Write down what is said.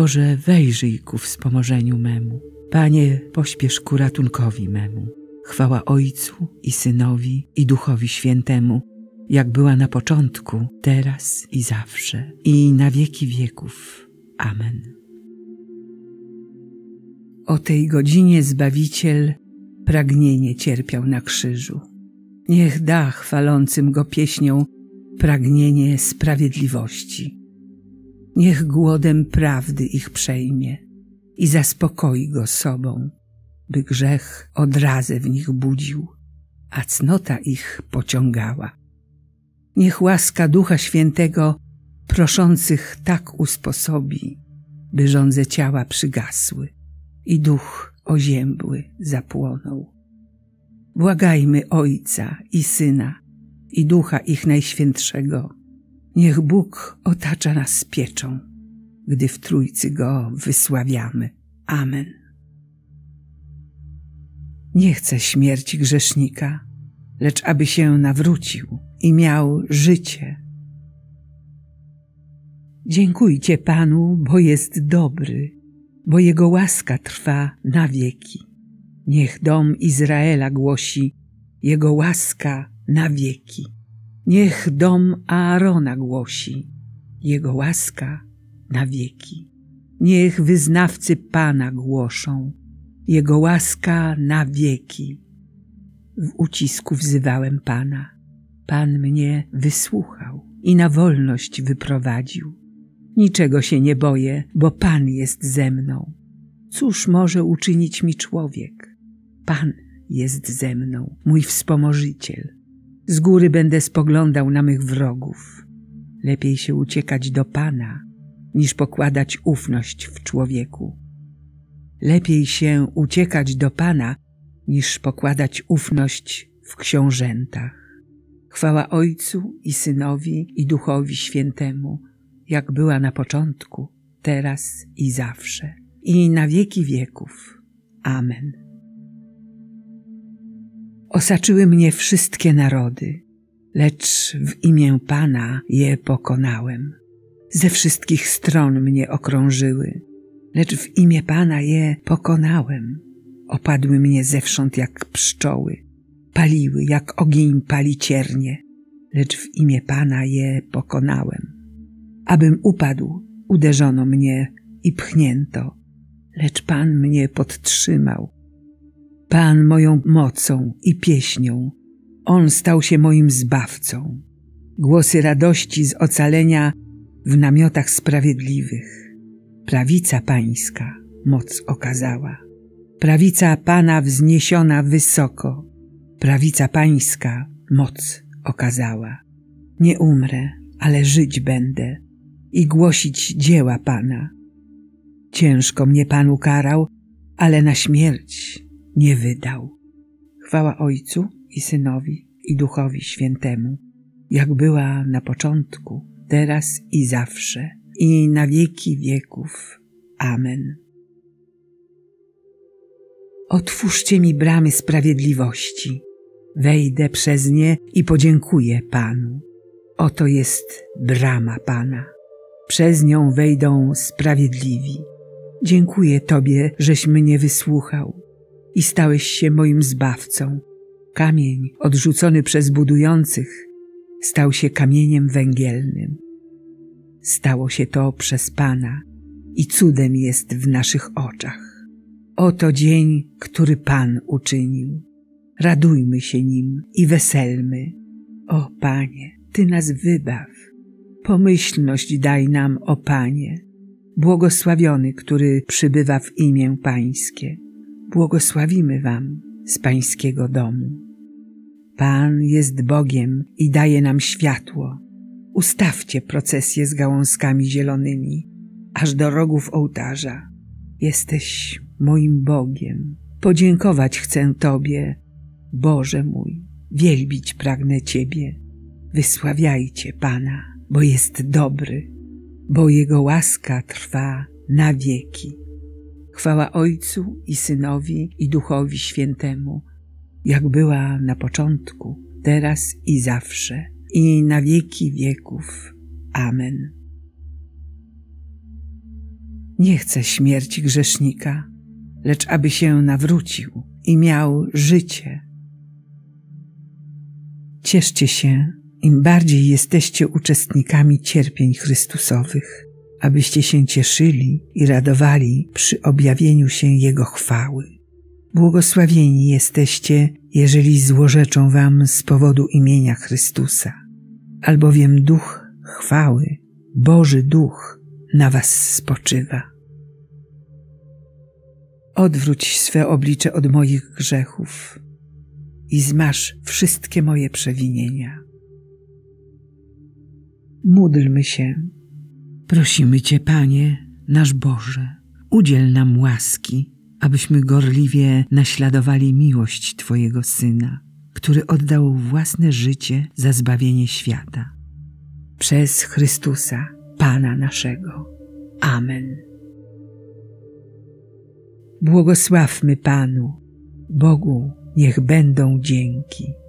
Boże, wejrzyj ku wspomożeniu memu. Panie, pośpiesz ku ratunkowi memu. Chwała Ojcu i Synowi, i Duchowi Świętemu, jak była na początku, teraz i zawsze, i na wieki wieków. Amen. O tej godzinie Zbawiciel pragnienie cierpiał na krzyżu. Niech da chwalącym Go pieśnią pragnienie sprawiedliwości. Niech głodem prawdy ich przejmie i zaspokoi go sobą, by grzech odrazę w nich budził, a cnota ich pociągała. Niech łaska Ducha Świętego proszących tak usposobi, by żądze ciała przygasły i duch oziębły zapłonął. Błagajmy Ojca i Syna, i Ducha ich Najświętszego. Niech Bóg otacza nas pieczą, gdy w Trójcy Go wysławiamy. Amen. Nie chcę śmierci grzesznika, lecz aby się nawrócił i miał życie. Dziękujcie Panu, bo jest dobry, bo Jego łaska trwa na wieki. Niech dom Izraela głosi Jego łaska na wieki. Niech dom Aarona głosi Jego łaska na wieki. Niech wyznawcy Pana głoszą Jego łaska na wieki. W ucisku wzywałem Pana. Pan mnie wysłuchał i na wolność wyprowadził. Niczego się nie boję, bo Pan jest ze mną. Cóż może uczynić mi człowiek? Pan jest ze mną, mój wspomożyciel. Z góry będę spoglądał na mych wrogów. Lepiej się uciekać do Pana, niż pokładać ufność w człowieku. Lepiej się uciekać do Pana, niż pokładać ufność w książętach. Chwała Ojcu i Synowi, i Duchowi Świętemu, jak była na początku, teraz i zawsze, i na wieki wieków. Amen. Osaczyły mnie wszystkie narody, lecz w imię Pana je pokonałem. Ze wszystkich stron mnie okrążyły, lecz w imię Pana je pokonałem. Opadły mnie zewsząd jak pszczoły, paliły jak ogień pali ciernie, lecz w imię Pana je pokonałem. Abym upadł, uderzono mnie i pchnięto, lecz Pan mnie podtrzymał. Pan moją mocą i pieśnią, On stał się moim zbawcą. Głosy radości z ocalenia w namiotach sprawiedliwych. Prawica Pańska moc okazała. Prawica Pana wzniesiona wysoko. Prawica Pańska moc okazała. Nie umrę, ale żyć będę i głosić dzieła Pana. Ciężko mnie Pan ukarał, ale na śmierć nie wydał. Chwała Ojcu i Synowi, i Duchowi Świętemu, jak była na początku, teraz i zawsze, i na wieki wieków. Amen. Otwórzcie mi bramy sprawiedliwości. Wejdę przez nie i podziękuję Panu. Oto jest brama Pana. Przez nią wejdą sprawiedliwi. Dziękuję Tobie, żeś mnie wysłuchał i stałeś się moim zbawcą. Kamień odrzucony przez budujących stał się kamieniem węgielnym. Stało się to przez Pana i cudem jest w naszych oczach. Oto dzień, który Pan uczynił. Radujmy się nim i weselmy. O Panie, Ty nas wybaw. Pomyślność daj nam, o Panie. Błogosławiony, który przybywa w imię Pańskie. Błogosławimy Wam z Pańskiego domu. Pan jest Bogiem i daje nam światło. Ustawcie procesję z gałązkami zielonymi, aż do rogów ołtarza. Jesteś moim Bogiem. Podziękować chcę Tobie, Boże mój. Wielbić pragnę Ciebie. Wysławiajcie Pana, bo jest dobry, bo Jego łaska trwa na wieki. Chwała Ojcu i Synowi, i Duchowi Świętemu, jak była na początku, teraz i zawsze, i na wieki wieków. Amen. nie chce śmierci grzesznika, lecz aby się nawrócił i miał życie. Cieszcie się, im bardziej jesteście uczestnikami cierpień Chrystusowych, abyście się cieszyli i radowali przy objawieniu się Jego chwały. Błogosławieni jesteście, jeżeli złorzeczą wam z powodu imienia Chrystusa, albowiem Duch chwały, Boży Duch, na was spoczywa. Odwróć swe oblicze od moich grzechów i zmasz wszystkie moje przewinienia. Módlmy się. Prosimy Cię, Panie, nasz Boże, udziel nam łaski, abyśmy gorliwie naśladowali miłość Twojego Syna, który oddał własne życie za zbawienie świata. Przez Chrystusa, Pana naszego. Amen. Błogosławmy Panu, Bogu niech będą dzięki.